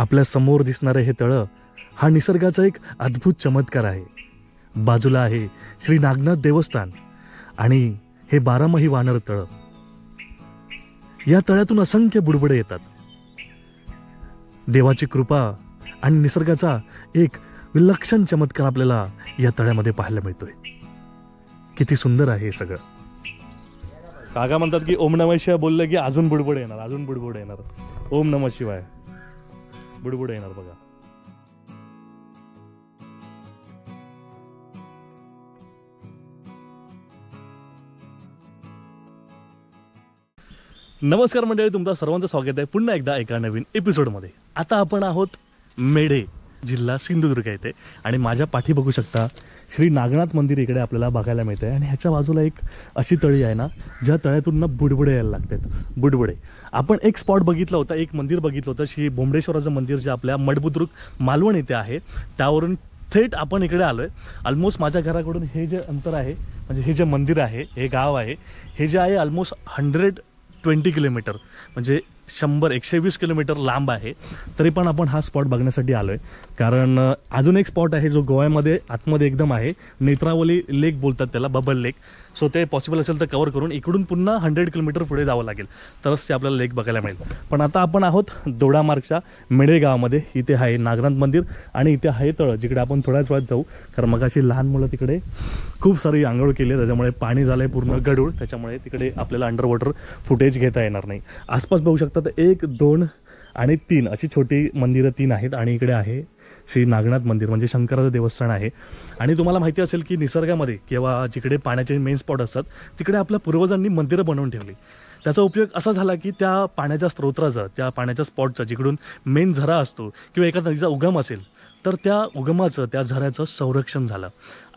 आपल्या समोर दिसणारे हे तळ हा निसर्गाचा एक अद्भुत चमत्कार आहे। बाजूला आहे श्री नागनाथ देवस्थान आणि हे बारामही वानर तळ। या तळ्यातून असंख्य बुडबुडे येतात। देवाची कृपा आणि निसर्गाचा एक विलक्षण चमत्कार आपल्याला या तळ्यामध्ये पाहायला मिळतोय। किती सुंदर आहे सगळं। काका म्हणतात की ओम नमः शिवाय बोलले की अजून बुडबुडे येणार, अजून बुडबुडे येणार। ओम नमः शिवाय बुडबुडे येणार बघा। नमस्कार मंडळी, तुमचं सर्वांचं स्वागत आहे पुन्हा एकदा एका नवीन एपिसोडमध्ये। आता आपण आहोत मेढे, जिल्हा सिंधुदुर्ग येथे आणि माझ्या पाठी बघू शकता श्री नागनाथ मंदिर इकडे आपल्याला बघायला मिळते आणि ह्याच्या बाजूला एक अशी तळी आहे ना, ज्या तळ्यातून ना बुडबुडे यायला लागतात। बुडबुडे आपण एक स्पॉट बघितला होता, एक मंदिर बघितलं होतं, श्री बोमदेश्वराचं मंदिर, जे आपल्या मडबुद्रुक मालवण येथे आहे। त्यावरून थेट आपण इकडे आलो आहे। ऑलमोस्ट माझ्या घराकडून हे जे अंतर आहे, म्हणजे हे जे मंदिर आहे, हे गाव आहे, हे जे आहे ऑलमोस्ट 120 किलोमीटर म्हणजे 100-120 किलोमीटर लांब आहे। तरीपण आपण हा स्पॉट बघण्यासाठी आलो आहे, कारण अजून एक स्पॉट आहे जो गोव्यामध्ये आतमध्ये एकदम आहे, नेत्रावली लेक बोलतात त्याला, बबल लेक। सो ते पॉसिबल असेल तर कवर करून इकडून पुन्हा 100 किलोमीटर पुढे जावं लागेल, तरच ते आपल्याला लेक बघायला मिळेल। पण आता आपण आहोत दोडामार्गच्या मेढे गावामध्ये। इथे आहे नागनाथ मंदिर आणि इथे आहे तळ, जिकडे आपण थोड्याच वेळात जाऊ, कारण मगाशी लहान मुलं तिकडे खूप सारी आंघोळ केली, त्याच्यामुळे पाणी झालं आहे पूर्ण गढूळ, त्याच्यामुळे तिकडे आपल्याला अंडर वॉटर फुटेज घेता येणार नाही। आसपास बघू शकता तर 1, 2 आणि 3 अशी छोटी मंदिरं 3 आहेत आणि इकडे आहे श्री नागनाथ मंदिर, म्हणजे शंकराचं देवस्थान आहे। आणि तुम्हाला माहिती असेल की निसर्गामध्ये किंवा जिकडे पाण्याचे मेन स्पॉट असतात तिकडे आपल्या पूर्वजांनी मंदिरं बनवून ठेवली। त्याचा उपयोग असा झाला की त्या पाण्याच्या स्त्रोत्राचा, त्या पाण्याच्या स्पॉटचा, जिकडून मेन झरा असतो किंवा एका नदीचा उगम असेल तर त्या उगमाचं, त्या झऱ्याचं संरक्षण झालं।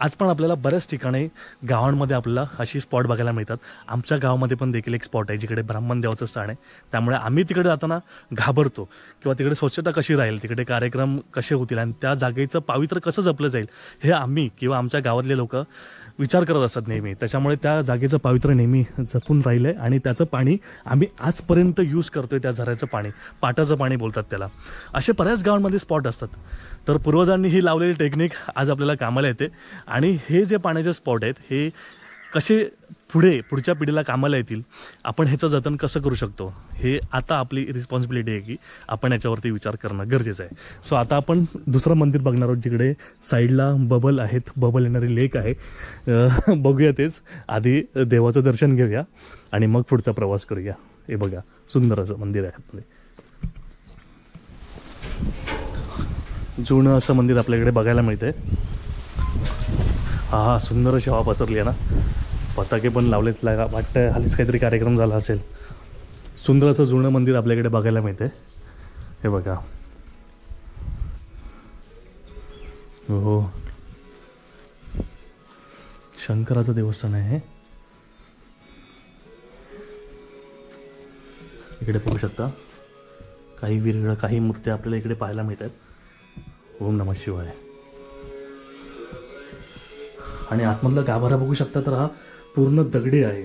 आज पण आपल्याला बऱ्याच ठिकाणी गावांमध्ये आपल्याला अशी स्पॉट बघायला मिळतात। आमच्या गावामध्ये पण देखील एक स्पॉट आहे जिकडे ब्राह्मण देवाचं स्थान आहे, त्यामुळे आम्ही तिकडे जाताना घाबरतो, किंवा तिकडे स्वच्छता कशी राहील, तिकडे कार्यक्रम कसे होतील आणि त्या जागेचं पावित्र्य कसं जपलं जाईल, हे आम्ही किंवा आमच्या गावातले लोक विचार करत असतात नेहमी। त्याच्यामुळे त्या जागेचं पावित्र्य नेहमी जपून राहिलं आहे आणि त्याचं पाणी आम्ही आजपर्यंत यूज करतो आहे, त्या झऱ्याचं पाणी, पाटाचं पाणी बोलतात त्याला। असे बऱ्याच गावांमध्ये स्पॉट असतात, तर पूर्वजांनी ही लावलेली टेक्निक आज आपल्याला कामाला येते आणि हे जे पाण्याचे स्पॉट आहेत हे कसे पुढे पुढच्या पिढीला कामाला येतील, आपण ह्याचं जतन कसं करू शकतो, हे आता आपली रिस्पॉन्सिबिलिटी आहे की आपण याच्यावरती विचार करणं गरजेचं आहे। सो आता आपण दुसरं मंदिर बघणार आहोत, जिकडे साईडला बबल आहेत, बबल येणारी लेक आहे। बघूया, तेच आधी देवाचं दर्शन घेऊया आणि मग पुढचा प्रवास करूया। हे बघा, सुंदर असं मंदिर आहे आपले, जुनं असं मंदिर आपल्याकडे बघायला मिळतंय। हा सुंदर अशी हवा पसरली आहे ना, पताके पण लावलेत, वाटतं हालीच काहीतरी कार्यक्रम झाला असेल। सुंदर असं जुनं मंदिर आपल्याकडे बघायला मिळते, हे बघा। हो, शंकराचं देवस्थान आहे, इकडे बघू शकता। काही विरळ, काही मूर्ती आपल्याला इकडे पाहायला मिळतात। ओम नमः शिवाय। आणि आतमधला गाभारा बघू शकता तर हा पूर्ण दगडी आहे,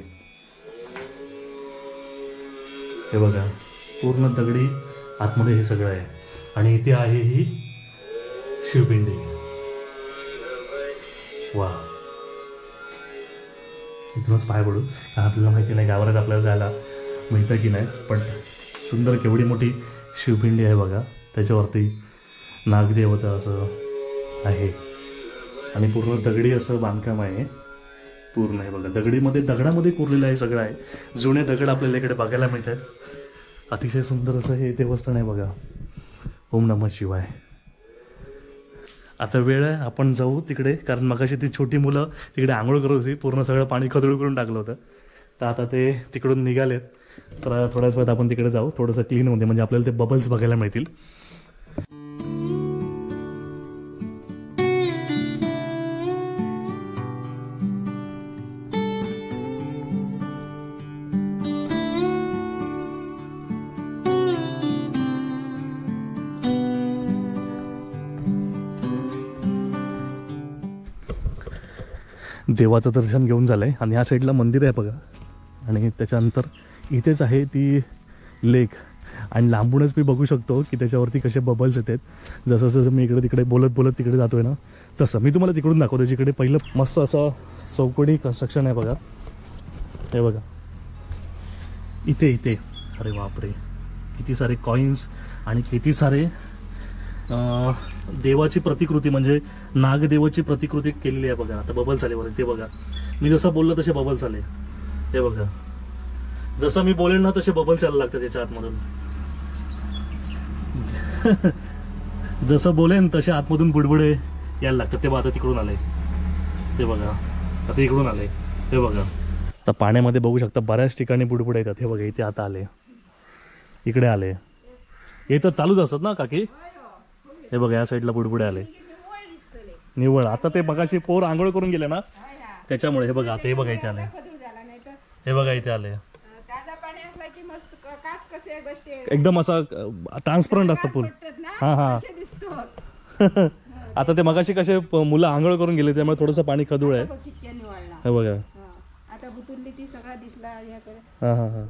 हे बघा, पूर्ण दगडी आतमध्ये हे सगळं आहे। आणि इथे आहे ही शिवपिंडी, वा, इथूनच पाय पडू, आपल्याला माहिती नाही गाभाऱ्यात आपल्याला जायला मिळतं की नाही, पण सुंदर केवढी मोठी शिवपिंडी आहे बघा, त्याच्यावरती नागदेवता असं आहे आणि पूर्ण दगडी असं बांधकाम आहे पूर्ण, आहे बघा, दगडामध्ये कोरलेलं आहे सगळं आहे। जुने दगड आपल्याला इकडे बघायला मिळतात। अतिशय सुंदर असं हे देवस्थान आहे बघा। ओम नमः शिवाय। आता वेळ आहे, आपण जाऊ तिकडे, कारण मगाशी ती छोटी मुलं तिकडे आंघोळ करत होती, पूर्ण सगळं पाणी खदळून करून टाकलं होतं, तर आता ते तिकडून निघालेत, तर थोड्याच वेळात आपण तिकडे जाऊ, थोडंसं क्लीन होते, म्हणजे आपल्याला ते बबल्स बघायला मिळतील। देवाचं दर्शन घेऊन झालं आहे आणि ह्या साईडला मंदिर आहे बघा, आणि त्याच्यानंतर इथेच आहे ती लेक, आणि लांबूनच मी बघू शकतो की त्याच्यावरती कसे बबल्स येतात। जसं जसं मी इकडे तिकडे बोलत बोलत तिकडे जातोय ना, तसं मी तुम्हाला तिकडून दाखवतो जिकडे पहिलं मस्त असं चौकोनी कन्स्ट्रक्शन आहे। बघा हे बघा इथे इथे, अरे बापरे किती सारे कॉइन्स आणि किती सारे देवाची प्रतिकृती म्हणजे नागदेवाची प्रतिकृती केलेली आहे। बघा आता बबल्स आले वरती, बघा मी जसं बोललो तसे बबल्स आले। हे बघा जसं मी बोलेन ना तसे बबल्स यायला लागतात त्याच्या आतमधून जसं बोलेन तसे आतमधून बुडबुडे यायला लागतात। ते बघा तिकडून आले, ते बघा आता इकडून आले। हे बघा आता पाण्यामध्ये बघू शकता बऱ्याच ठिकाणी बुडबुडे येतात। हे बघा इथे आता आले, इकडे आले, हे तर चालूच असत ना काकी। हे बघा या साईडला बुडबुडे आले निवळ। आता ते मगाशी पोर आंघोळ करून गेले ना त्याच्यामुळे हे बघा आता हे बघा इथे आले, हे बघा इथे आले। एकदम असा ट्रान्सपरंट असतो पूल। हां हां आता ते मगाशी कसे मुलं आंघोळ करून गेले त्यामुळे थोडंसं पाणी खदूळ आहे। हे बघा आता बुतुरली ती सगळा दिसला याकडे। हां हां हां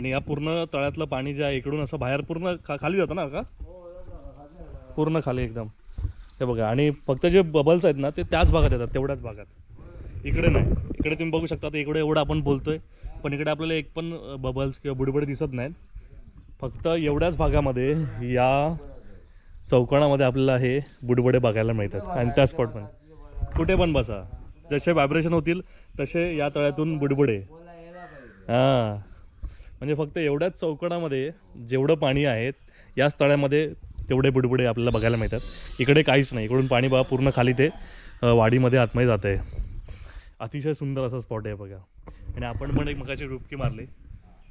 आणि या पूर्ण तळ्यातलं पाणी जे आहे इकडून असं बाहेर पूर्ण खाली जातं ना का, पूर्ण खाली एकदम। ते बघा आणि फक्त जे बबल्स आहेत ना ते त्याच भागात येतात, तेवढ्याच भागात, इकडे नाही। इकडे तुम्ही बघू शकता इकडे एवढं आपण बोलतोय पण इकडे आपल्याला एक पण बबल्स किंवा बुडबुडे दिसत नाहीत। फक्त एवढ्याच भागामध्ये या चौकोनामध्ये आपल्याला हे बुडबुडे बघायला मिळतात आणि त्या स्पॉटमध्ये कुठे पण बसा जसे व्हायब्रेशन होतील तसे या तळ्यातून बुडबुडे। हां म्हणजे फक्त एवढ्याच चौकडामध्ये जेवढं पाणी आहे याच तळ्यामध्ये तेवढे बुडबुडे आपल्याला बघायला मिळतात। इकडे काहीच नाही, इकडून पाणी बघा पूर्ण खाली ते वाडीमध्ये आतमध्ये जात आहे। अतिशय सुंदर असा स्पॉट आहे बघा। आणि आपण पण एक मगाची डुबकी मारली,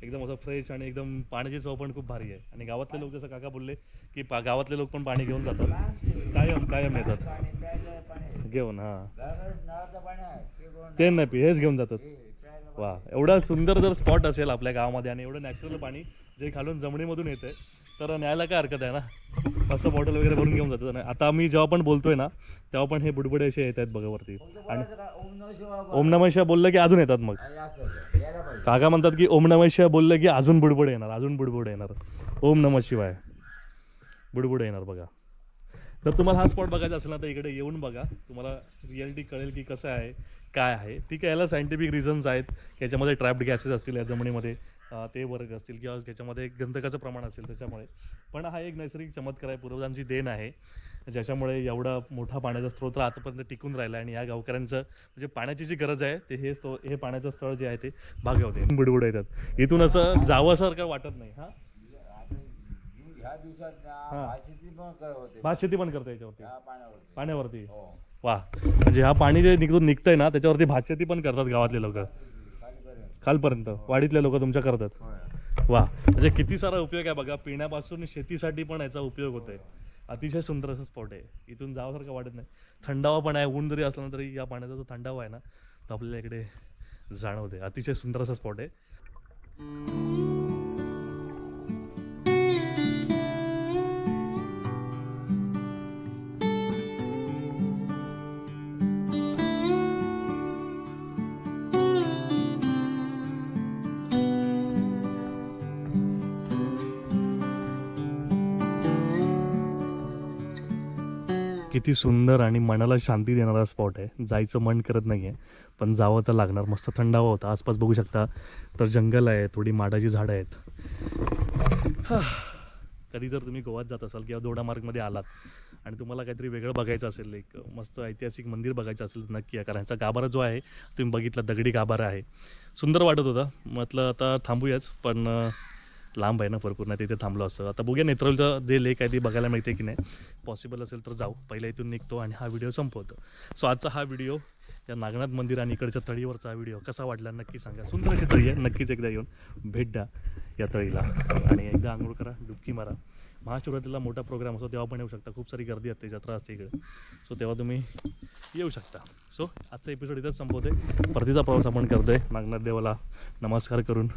एकदम असं फ्रेश आणि एकदम पाण्याची चव पण खूप भारी आहे। आणि गावातले लोक जसं काका बोलले की गावातले लोक पण पाणी घेऊन जातात, कायम कायम येतात घेऊन। हां ते नाही पी हेच घेऊन जातात। वा एवढा सुंदर जर स्पॉट असेल आपल्या गावामध्ये आणि एवढं नॅचरल पाणी जे खालून जमिनीमधून येतंय तर न्यायला काय हरकत आहे ना, असं बॉटल वगैरे भरून घेऊन जातो ना। आता मी जेव्हा पण बोलतोय ना तेव्हा पण हे बुडबुडे असे येत आहेत बघा वरती। आणि ओम नमः शिवाय बोललं की अजून येतात। मग काका म्हणतात की ओम नमः शिवाय बोललं की अजून बुडबुडे येणार, अजून बुडबुडे येणार, ओम नमः शिवाय बुडबुडे येणार बघा। तर तुम्हाला हा स्पॉट बघायचा असेल ना तर इकडे येऊन बघा, तुम्हाला रिअलिटी कळेल की कसं आहे काय आहे। ठीक आहे याला सायंटिफिक रिझन्स आहेत की याच्यामध्ये ट्रॅप्ड गॅसेस असतील या जमिनीमध्ये, ते वर्ग असतील किंवा त्याच्यामध्ये गंधकाचं प्रमाण असेल त्याच्यामुळे, पण हा एक नैसर्गिक चमत्कार आहे, पूर्वजांची देण आहे ज्याच्यामुळे एवढा मोठा पाण्याचा स्रोत आतापर्यंत टिकून राहिला। आणि या गावकऱ्यांचं म्हणजे पाण्याची जी गरज आहे ते हे पाण्याचं स्थळ जे आहे ते भागवते। बुडबुडे येतात इथून असं जावंसारखं वाटत नाही। हां भात शेती पण करता याच्यावरती पाण्यावरती। वा म्हणजे हा पाणी जे निघून निघतंय ना त्याच्यावरती भात शेती पण करतात गावातले लोक, खालपर्यंत वाडीतले लोक तुमच्या करतात। वा म्हणजे किती सारा उपयोग आहे बघा, पिण्यापासून शेतीसाठी पण याचा उपयोग होतोय। अतिशय सुंदर असा स्पॉट आहे, इथून जावासारखं वाटत नाही। थंडावा पण आहे, ऊन जरी असला ना तरी या पाण्याचा जो थंडावा आहे ना तो आपल्याला इकडे जाणवते। अतिशय सुंदर असा स्पॉट आहे। किती सुंदर आणि मनाला शांती देणारा स्पॉट आहे। जायचं मन करत नाही आहे पण जावं तर लागणार। मस्त थंडावा होता, आसपास बघू शकता तर जंगल आहे, थोडी माडाची झाडं आहेत। कधी जर तुम्ही गोव्यात जात असाल किंवा दोडामार्गमध्ये आलात आणि तुम्हाला काहीतरी वेगळं बघायचं असेल, एक मस्त ऐतिहासिक मंदिर बघायचं असेल नक्की या करायचा। गाभारा जो आहे तुम्ही बघितला, दगडी गाभारा आहे, सुंदर वाटत होता। म्हटलं आता थांबूयाच पण लांब आहे ना भरपूर, नाही तिथे थांबलो असं। आता बघूया नेत्रावलीचं जे लेक आहे ती बघायला मिळते की नाही, पॉसिबल असेल तर जाऊ। पहिला इथून निघतो आणि हा व्हिडिओ संपवतो। सो आजचा हा व्हिडिओ त्या नागनाथ मंदिर आणि इकडच्या तळीवरचा व्हिडिओ कसा वाटला नक्की सांगा। सुंदर अशी तळी आहे, नक्कीच एकदा येऊन भेट द्या या तळीला आणि एकदा आंघोळ करा, डुबकी मारा। महाशिवरात्रीला मोठा प्रोग्राम असतो तेव्हा पण येऊ शकता, खूप सारी गर्दी असते, जत्रा असते इकडे, सो तेव्हा तुम्ही येऊ शकता। सो आजचा एपिसोड इथंच संपवते, परतीचा प्रवास आपण करतोय नागनाथ देवाला नमस्कार करून।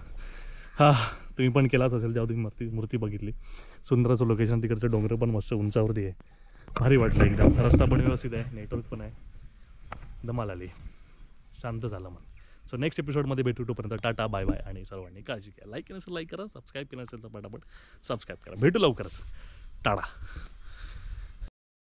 हां तुम्ही पण केलाच असेल जेव्हा तुम्ही मूर्ती बघितली, सुंदर असं लोकेशन, तिकडचं डोंगर पण मस्त उंचावरती आहे, भारी वाटलं एकदम। रस्ता पण व्यवस्थित आहे, नेटवर्क पण आहे, धमाल आली, शांत झालं मन। सो नेक्स्ट एपिसोडमध्ये भेटू, तोपर्यंत टाटा बाय बाय आणि सर्वांनी काळजी घ्या। लाईक केलं असेल लाईक करा, सबस्क्राईब केलं असेल तर पटापट सबस्क्राईब करा। भेटू लवकरच, टाटा।